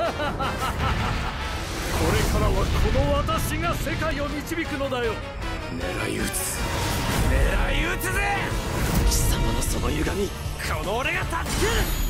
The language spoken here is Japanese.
からはこの私が世界を導くのだよ。狙い撃つ、狙い撃つぜ。貴様のその歪み、この俺が断ち切る。